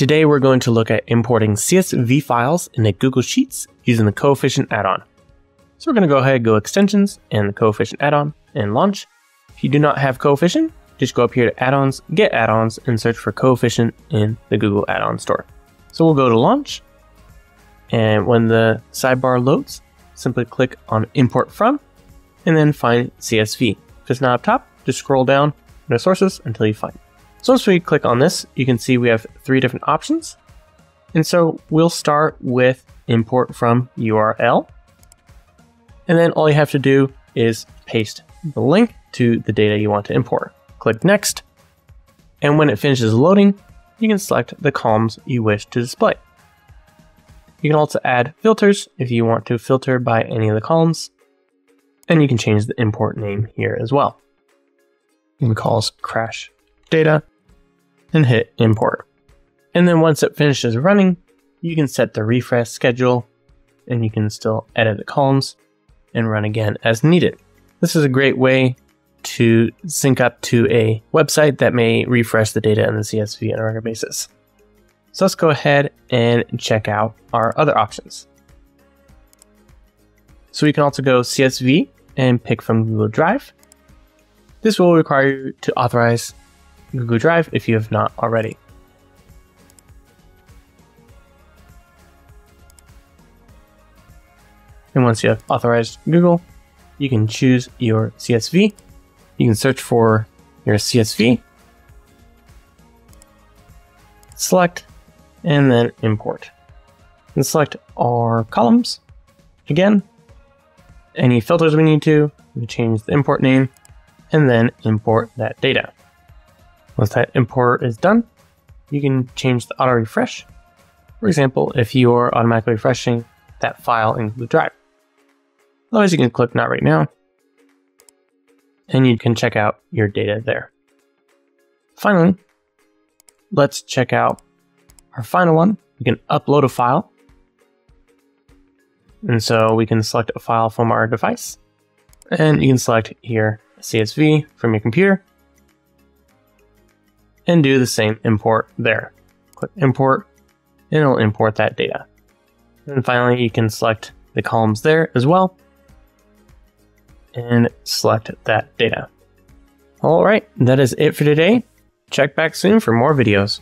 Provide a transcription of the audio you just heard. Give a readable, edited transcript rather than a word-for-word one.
Today we're going to look at importing CSV files into Google Sheets using the Coefficient add-on. So we're going to go ahead, go Extensions and the Coefficient add-on and launch. If you do not have Coefficient, just go up here to Add-ons, Get Add-ons, and search for Coefficient in the Google Add-on Store. So we'll go to Launch, and when the sidebar loads, simply click on Import From, and then find CSV. If it's not up top, just scroll down to Sources until you find it. So once we click on this, you can see we have three different options. And so we'll start with Import From URL. And then all you have to do is paste the link to the data you want to import. Click Next, and when it finishes loading, you can select the columns you wish to display. You can also add filters if you want to filter by any of the columns, and you can change the import name here as well. You can call this Crash Data and hit Import. And then once it finishes running, you can set the refresh schedule, and you can still edit the columns and run again as needed. This is a great way to sync up to a website that may refresh the data in the CSV on a regular basis. So let's go ahead and check out our other options. So we can also go CSV and pick from Google Drive. This will require you to authorize Google Drive if you have not already. And once you have authorized Google, you can choose your CSV. You can search for your CSV, select, and then import. And select our columns again, any filters we need to, we change the import name, and then import that data. Once that import is done, you can change the auto refresh. For example, if you are automatically refreshing that file in Google Drive. Otherwise, you can click Not Right Now, and you can check out your data there. Finally, let's check out our final one. We can upload a file. And so we can select a file from our device, and you can select here CSV from your computer and do the same import there. Click Import, and it'll import that data. And finally, you can select the columns there as well, and select that data. All right, that is it for today. Check back soon for more videos.